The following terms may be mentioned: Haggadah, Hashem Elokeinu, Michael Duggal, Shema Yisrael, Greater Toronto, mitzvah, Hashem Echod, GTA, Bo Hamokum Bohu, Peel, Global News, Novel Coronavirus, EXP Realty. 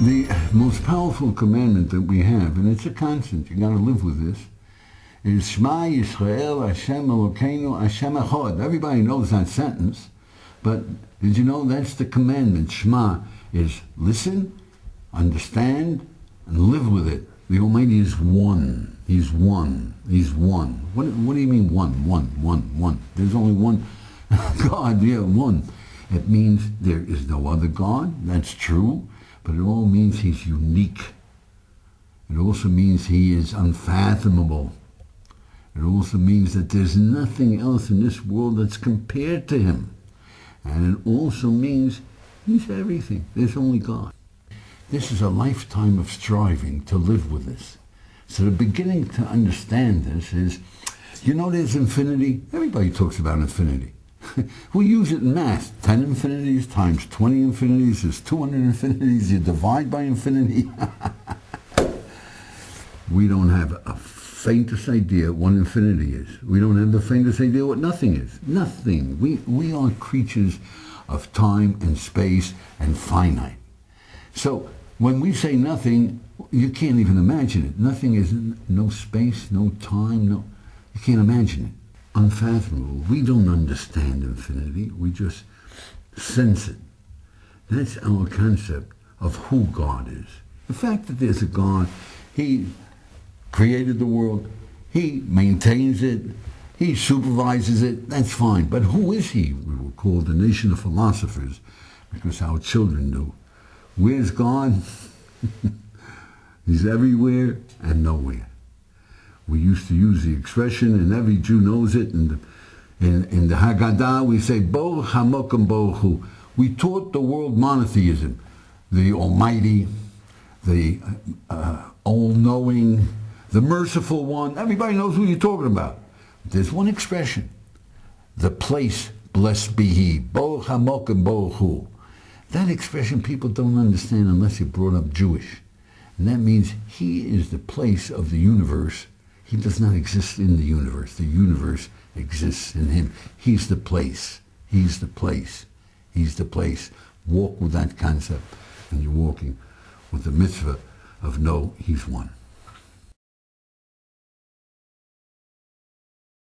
The most powerful commandment that we have, and it's a constant, you got to live with this, is Shema Yisrael, Hashem Elokeinu, Hashem Echod. Everybody knows that sentence, but did you know that's the commandment? Shema is listen, understand, and live with it. The Almighty is one. He's one. He's one. What do you mean one? One. There's only one God. Yeah, one. It means there is no other God. That's true. But it all means he's unique. It also means he is unfathomable. It also means that there's nothing else in this world that's compared to him. And it also means he's everything. There's only God. This is a lifetime of striving to live with this. So the beginning to understand this is, you know there's infinity? Everybody talks about infinity. We use it in math. 10 infinities times 20 infinities is 200 infinities. You divide by infinity. We don't have a faintest idea what infinity is. We don't have the faintest idea what nothing is. Nothing. We are creatures of time and space and finite. So when we say nothing, you can't even imagine it. Nothing is no space, no time, no... You can't imagine it. Unfathomable. We don't understand infinity. We just sense it. That's our concept of who God is. The fact that there's a God, he created the world, he maintains it, he supervises it, that's fine. But who is he? We were called the nation of philosophers because our children do. Where's God? He's everywhere and nowhere. We used to use the expression, and every Jew knows it, and in the Haggadah we say, Bo Hamokum Bohu. We taught the world monotheism, the Almighty, the All-Knowing, the Merciful One. Everybody knows who you're talking about. There's one expression, the place, blessed be He, Bo Hamokum Bohu. That expression people don't understand unless you're brought up Jewish. And that means He is the place of the universe. He does not exist in the universe. The universe exists in him. He's the place. He's the place. He's the place. Walk with that concept, and you're walking with the mitzvah of know he's one.